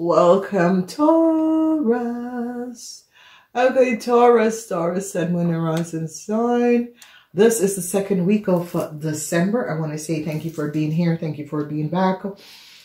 Welcome, Taurus. Okay, Taurus, Taurus, Sun, Moon, and Rising Sign. This is the second week of December. I want to say thank you for being here. Thank you for being back.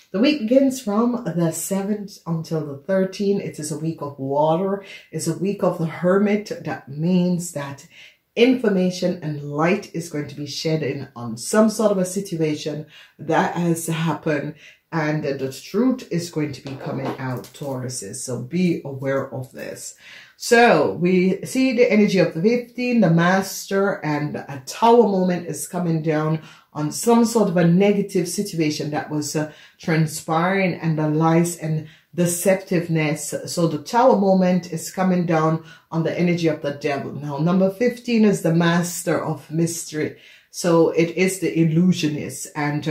The week begins from the 7th until the 13th. It is a week of water. It's a week of the hermit. That means that information and light is going to be shed in on some sort of a situation that has happened, and the truth is going to be coming out, Tauruses. So be aware of this. So we see the energy of the 15, the master, and a tower moment is coming down on some sort of a negative situation that was transpiring, and the lies and deceptiveness. So the tower moment is coming down on the energy of the devil. Now, number 15 is the master of mystery. So it is the illusionist, and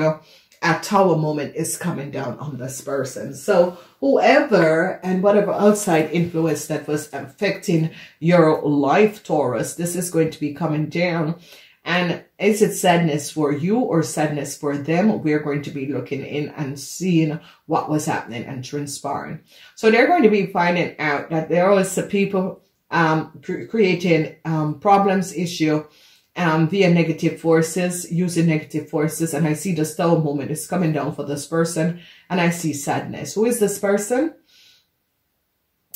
a tower moment is coming down on this person. So whoever and whatever outside influence that was affecting your life, Taurus, this is going to be coming down. And is it sadness for you or sadness for them? We're going to be looking in and seeing what was happening and transpiring. So they're going to be finding out that there are also people creating problems, issue via negative forces, using negative forces. And I see the tower moment is coming down for this person. And I see sadness. Who is this person?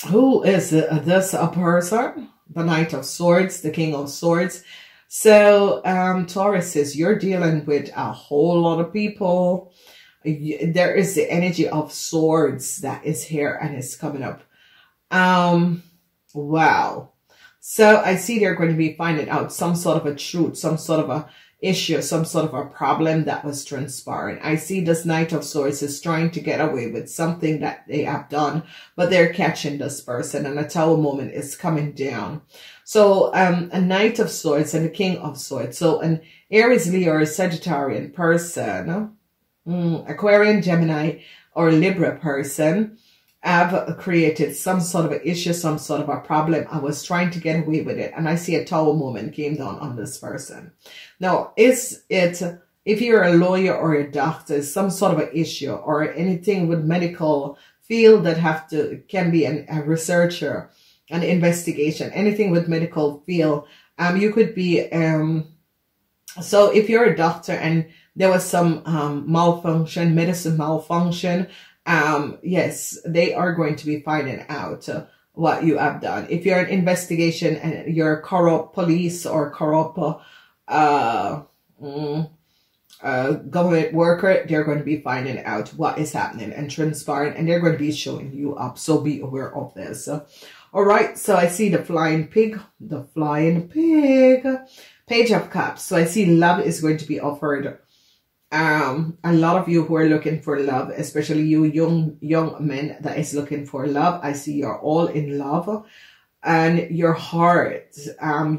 Who is this person? The Knight of Swords, the King of Swords. So, Tauruses, you're dealing with a whole lot of people. There is the energy of swords that is here and it's coming up. Wow. So I see they're going to be finding out some sort of a truth, some sort of a issue, some sort of a problem that was transpiring. I see this Knight of Swords is trying to get away with something that they have done, but they're catching this person, and a tower moment is coming down. So a Knight of Swords and a King of Swords. So an Aries, Leo, or Sagittarian person, Aquarian, Gemini, or Libra person have created some sort of an issue, some sort of a problem. I was trying to get away with it, and I see a tower moment came down on this person. Now, is it, if you're a lawyer or a doctor, some sort of an issue or anything with medical field that have to, can be a researcher, an investigation, anything with medical field, you could be, so if you're a doctor and there was some malfunction, medicine malfunction, yes, they are going to be finding out what you have done. If you're an investigation and you're corrupt police or corrupt government worker, they're going to be finding out what is happening and transpiring, and they're going to be showing you up. So be aware of this. All right, so I see the flying pig, Page of Cups. So I see love is going to be offered. A lot of you who are looking for love, especially you young men that is looking for love, I see you're all in love, and your heart,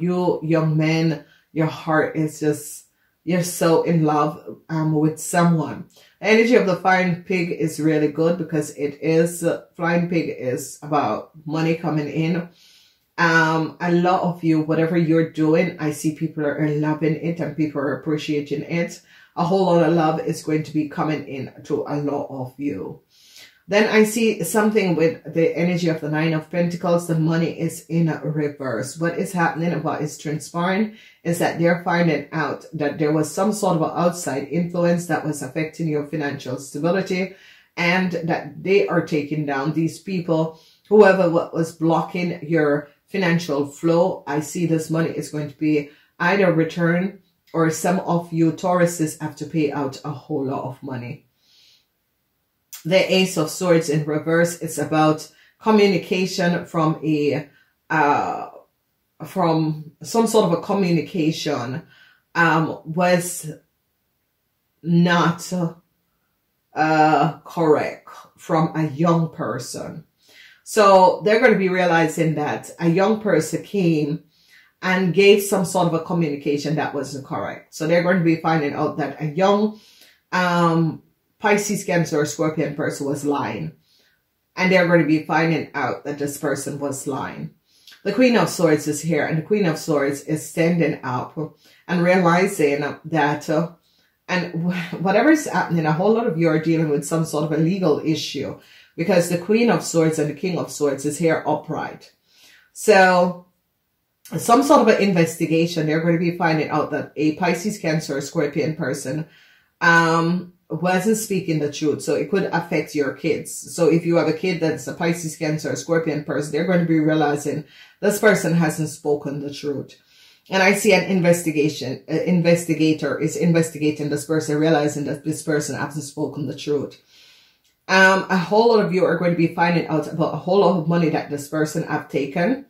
you young men, your heart is just, you're so in love with someone. The energy of the flying pig is really good because it is, flying pig is about money coming in. A lot of you, whatever you're doing, I see people are loving it and people are appreciating it. A whole lot of love is going to be coming in to a lot of you. Then I see something with the energy of the Nine of Pentacles. The money is in reverse. What is happening and what is transpiring is that they're finding out that there was some sort of an outside influence that was affecting your financial stability, and that they are taking down these people, whoever was blocking your financial flow. I see this money is going to be either returned, or some of you Tauruses have to pay out a whole lot of money. The Ace of Swords in reverse is about communication from a from some sort of a communication was not correct from a young person. So they're going to be realizing that a young person came and gave some sort of a communication that wasn't correct. So they're going to be finding out that a young Pisces, Cancer, or Scorpion person was lying. And they're going to be finding out that this person was lying. The Queen of Swords is here. And the Queen of Swords is standing up and realizing that, and whatever is happening, a whole lot of you are dealing with some sort of a legal issue. because the Queen of Swords and the King of Swords is here upright. So some sort of an investigation. They're going to be finding out that a Pisces, Cancer, or Scorpion person wasn't speaking the truth. So it could affect your kids. So if you have a kid that's a Pisces, Cancer, or Scorpion person, they're going to be realizing this person hasn't spoken the truth. And I see an investigation. An investigator is investigating this person, realizing that this person hasn't spoken the truth. A whole lot of you are going to be finding out about a whole lot of money that this person have taken.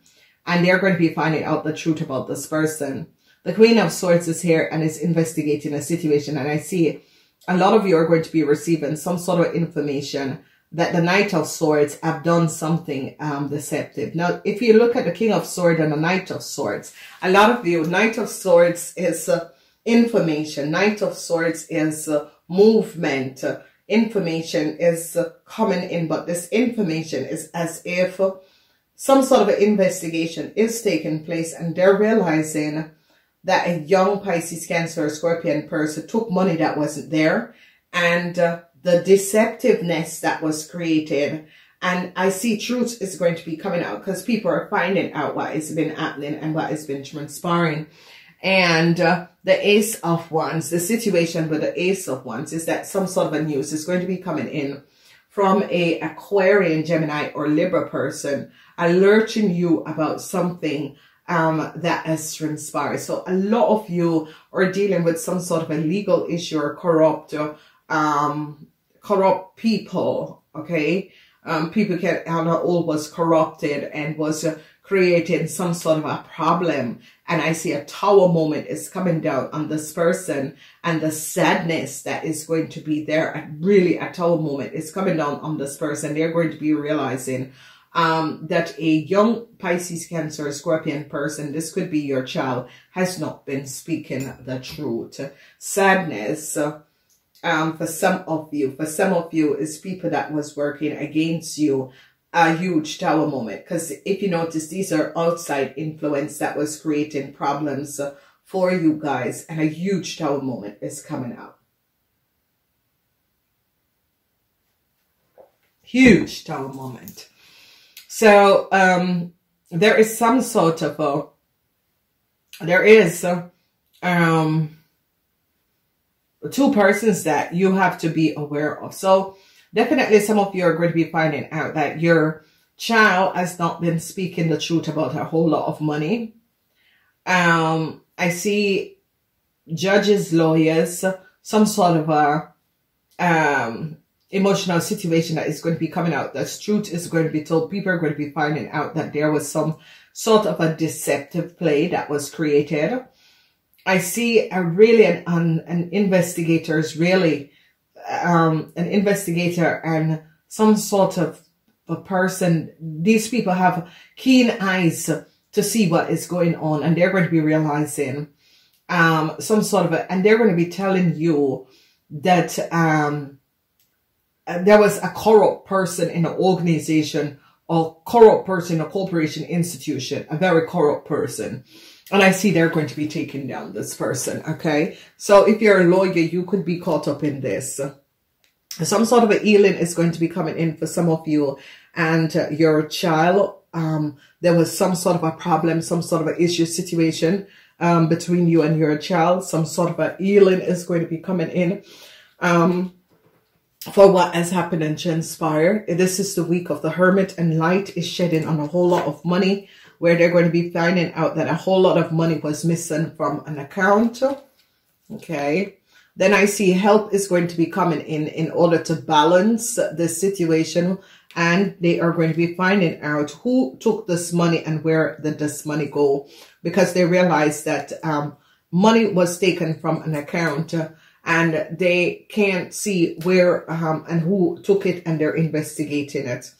And they're going to be finding out the truth about this person. The Queen of Swords is here and is investigating a situation. And I see a lot of you are going to be receiving some sort of information that the Knight of Swords have done something deceptive. Now, if you look at the King of Swords and the Knight of Swords, a lot of you, Knight of Swords is information. Knight of Swords is movement. Information is coming in, but this information is as if some sort of an investigation is taking place, and they're realizing that a young Pisces, Cancer, or Scorpion person took money that wasn't there, and the deceptiveness that was created. And I see truth is going to be coming out, because people are finding out what has been happening and what has been transpiring. And the Ace of Wands, the situation with the Ace of Wands is that some sort of a news is going to be coming in from a Aquarian, Gemini, or Libra person, alerting you about something that has transpired. So a lot of you are dealing with some sort of a legal issue or corrupt corrupt people, okay? People can, I know, all was corrupted and was creating some sort of a problem. And I see a tower moment is coming down on this person, and the sadness that is going to be there, really a tower moment is coming down on this person. They're going to be realizing that a young Pisces, Cancer, Scorpion person, this could be your child, has not been speaking the truth. Sadness for some of you. For some of you is people that was working against you. A huge tower moment, because if you notice, these are outside influence that was creating problems for you guys, and a huge tower moment is coming up. Huge tower moment. So there is some sort of a, there is two persons that you have to be aware of. So definitely some of you are going to be finding out that your child has not been speaking the truth about a whole lot of money. I see judges, lawyers, some sort of a emotional situation that is going to be coming out. That truth is going to be told. People are going to be finding out that there was some sort of a deceptive play that was created. I see a really an investigator's really an investigator and some sort of a person. These people have keen eyes to see what is going on, and they're going to be realizing some sort of a, and they're going to be telling you that there was a corrupt person in an organization, or corrupt person, a corporation, institution, a very corrupt person. And I see they're going to be taking down this person, okay? So if you're a lawyer, you could be caught up in this. Some sort of a healing is going to be coming in for some of you and your child. There was some sort of a problem, some sort of an issue situation between you and your child. Some sort of a healing is going to be coming in for what has happened and transpired. This is the week of the Hermit, and light is shedding on a whole lot of money, where they're going to be finding out that a whole lot of money was missing from an account, okay? Then I see help is going to be coming in order to balance the situation, and they are going to be finding out who took this money and where did this money go, because they realize that money was taken from an account and they can't see where and who took it, and they're investigating it.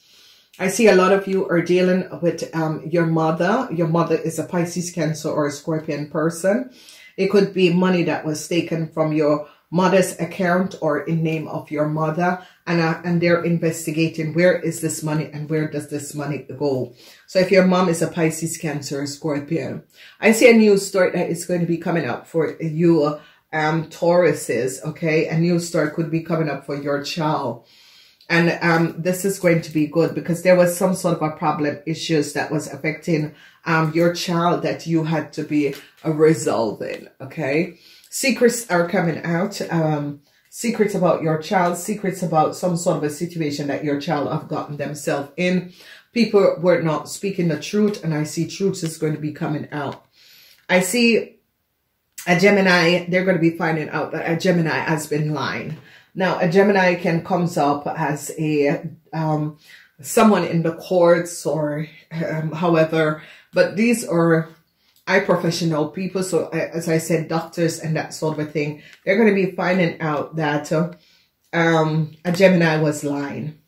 I see a lot of you are dealing with your mother. Your mother is a Pisces, Cancer, or a Scorpion person. It could be money that was taken from your mother's account or in name of your mother. And they're investigating, where is this money and where does this money go? So if your mom is a Pisces, Cancer, or Scorpion. I see a news story that is going to be coming up for you Tauruses, okay? A news story could be coming up for your child. And this is going to be good because there was some sort of a problem, issues that was affecting your child that you had to be resolving, okay? Secrets are coming out, secrets about your child, secrets about some sort of a situation that your child have gotten themselves in. People were not speaking the truth, and I see truths is going to be coming out. I see a Gemini, they're going to be finding out that a Gemini has been lying. Now, a Gemini can comes up as a someone in the courts or however, but these are eye professional people. So as I said, doctors and that sort of a thing, they're going to be finding out that a Gemini was lying.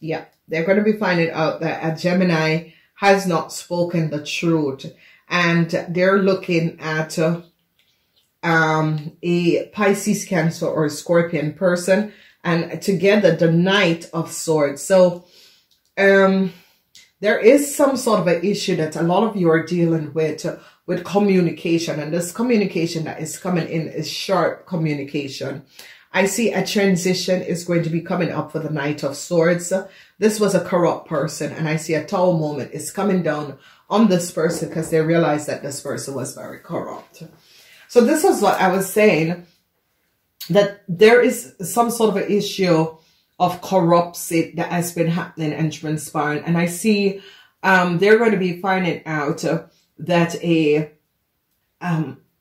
Yeah, they're going to be finding out that a Gemini has not spoken the truth, and they're looking at a Pisces, Cancer, or a Scorpion person, and together the Knight of Swords. So there is some sort of an issue that a lot of you are dealing with communication, and this communication that is coming in is sharp communication. I see a transition is going to be coming up for the Knight of Swords. This was a corrupt person, and I see a Tower moment is coming down on this person because they realized that this person was very corrupt. So this is what I was saying, that there is some sort of an issue of corruption that has been happening and transpiring. And I see they're going to be finding out that a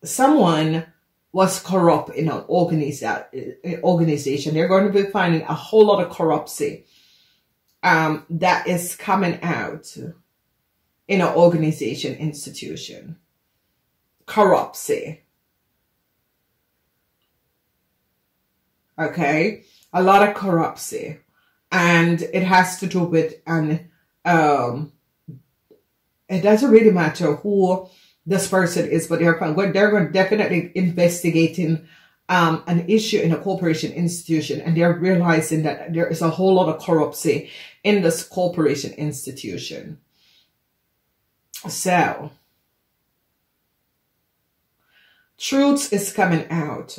someone was corrupt in an organization. They're going to be finding a whole lot of corruption that is coming out in an organization, institution. Corruption. Okay, a lot of corruption, and it has to do with an, it doesn't really matter who this person is, but they're definitely investigating an issue in a corporation, institution, and they're realizing that there is a whole lot of corruption in this corporation, institution. So, truth is coming out.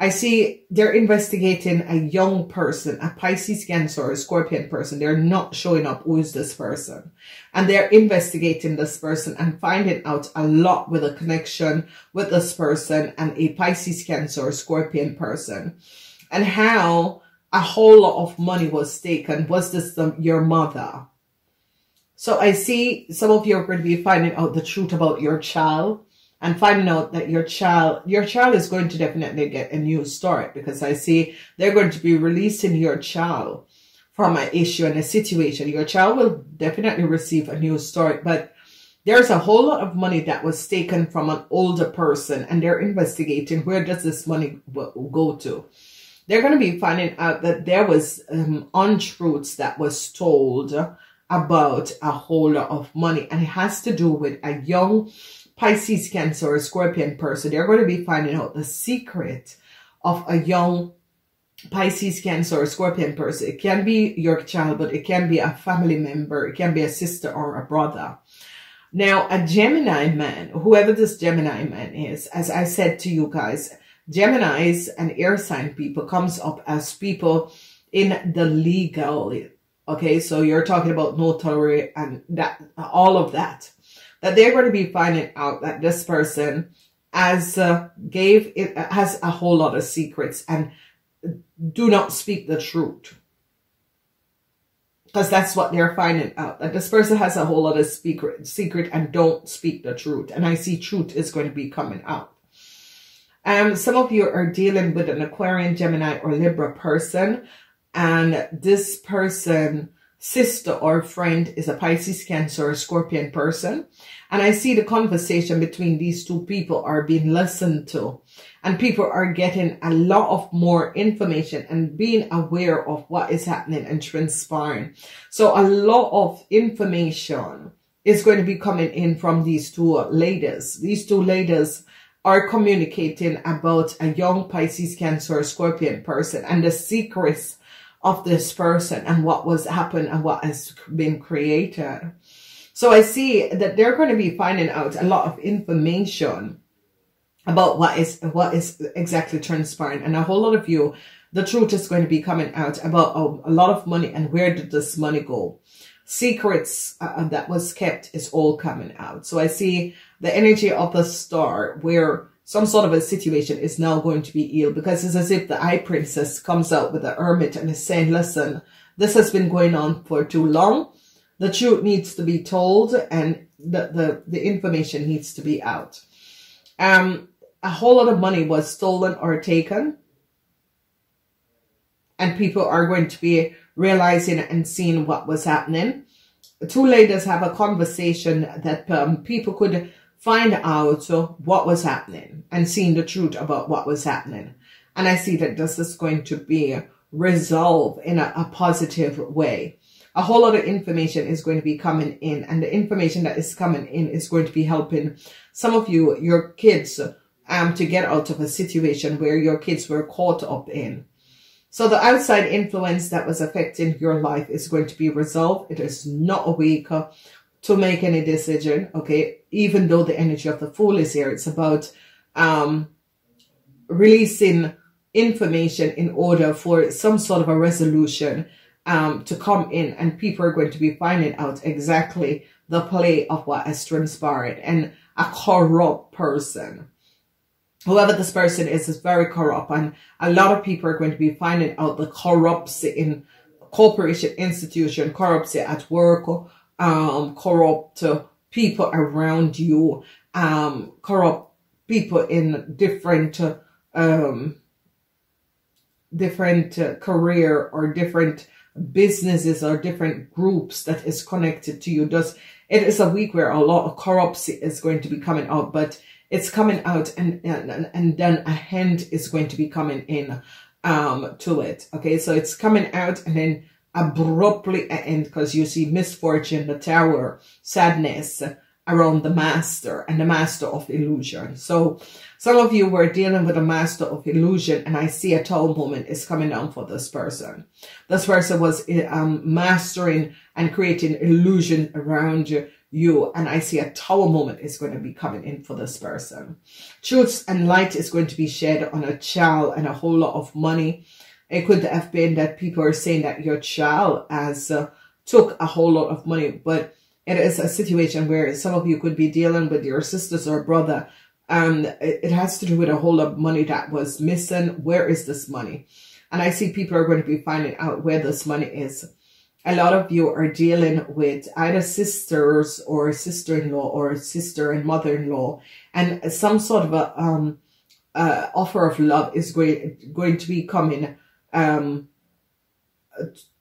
I see they're investigating a young person, a Pisces, Cancer, or a Scorpion person. They're not showing up who is this person. And they're investigating this person and finding out a lot with a connection with this person and a Pisces, Cancer, or Scorpion person. And how a whole lot of money was taken. Was this your mother? So I see some of you are going to be finding out the truth about your child. And finding out that your child is going to definitely get a new start, because I see they're going to be releasing your child from an issue and a situation. Your child will definitely receive a new start, but there's a whole lot of money that was taken from an older person, and they're investigating where does this money go to. They're going to be finding out that there was untruths that was told about a whole lot of money, and it has to do with a young Pisces, Cancer, or Scorpion person. They're going to be finding out the secret of a young Pisces, Cancer, or Scorpion person. It can be your child, but it can be a family member. It can be a sister or a brother. Now, a Gemini man, whoever this Gemini man is, as I said to you guys, Geminis and air sign people comes up as people in the legal. Okay, so you're talking about notary and that, all of that. That they're going to be finding out that this person has a whole lot of secrets and do not speak the truth. Because that's what they're finding out. That this person has a whole lot of secret and don't speak the truth. And I see truth is going to be coming out. Some of you are dealing with an Aquarian, Gemini, or Libra person. And this person, sister or friend, is a Pisces, Cancer, or Scorpion person. And I see the conversation between these two people are being listened to. And people are getting a lot of more information and being aware of what is happening and transpiring. So a lot of information is going to be coming in from these two ladies. These two ladies are communicating about a young Pisces, Cancer, or Scorpion person and the secrets of this person and what was happened and what has been created. So I see that they're going to be finding out a lot of information about what is exactly transpiring. And a whole lot of you the truth is going to be coming out about a lot of money and where did this money go. Secrets that was kept is all coming out. So I see the energy of the star where some sort of a situation is now going to be healed, because it's as if the High Princess comes out with the Hermit and is saying, listen, this has been going on for too long. The truth needs to be told and the information needs to be out. A whole lot of money was stolen or taken, and people are going to be realizing and seeing what was happening. Two ladies have a conversation that people could find out what was happening and seeing the truth about what was happening. And I see that this is going to be resolved in a positive way. A whole lot of information is going to be coming in, and the information that is coming in is going to be helping some of you, your kids, to get out of a situation where your kids were caught up in. So the outside influence that was affecting your life is going to be resolved. It is not a week to make any decision, okay? Even though the energy of the Fool is here, it's about releasing information in order for some sort of a resolution to come in, and people are going to be finding out exactly the play of what has transpired. And a corrupt person, whoever this person is very corrupt, and a lot of people are going to be finding out the corruption in corporation, institution, corruption at work, corrupt people around you, corrupt people in different career or different businesses or different groups that is connected to you. It is a week where a lot of corruption is going to be coming out, but it's coming out and then a hand is going to be coming in to it. Okay, so it's coming out and then abruptly an end, because you see misfortune, the Tower, sadness around the Master and the Master of Illusion. So some of you were dealing with a Master of Illusion, and I see a Tower moment is coming down for this person. This person was mastering and creating illusion around you. And I see a Tower moment is going to be coming in for this person. Truths and light is going to be shed on a child and a whole lot of money. It could have been that people are saying that your child has took a whole lot of money, but it is a situation where some of you could be dealing with your sisters or brother. It has to do with a whole lot of money that was missing. Where is this money? And I see people are going to be finding out where this money is. A lot of you are dealing with either sisters or sister-in-law or sister and mother-in-law, and some sort of a, offer of love is going to be coming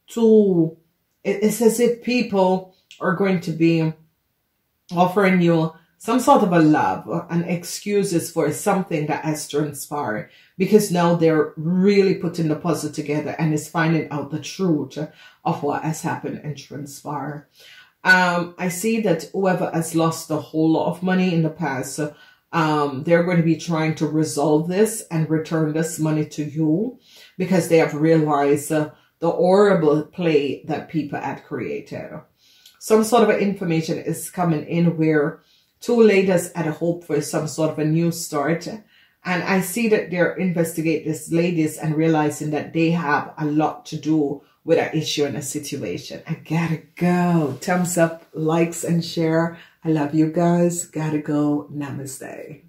to. It's as if people are going to be offering you some sort of a love and excuses for something that has transpired, because now they're really putting the puzzle together and is finding out the truth of what has happened and transpired. I see that whoever has lost a whole lot of money in the past, they're going to be trying to resolve this and return this money to you, because they have realized the horrible play that people had created. Some sort of information is coming in where two ladies had a hope for some sort of a new start. And I see that they're investigating these ladies and realizing that they have a lot to do with an issue and a situation. I gotta go. Thumbs up, likes, and share. I love you guys. Gotta go. Namaste.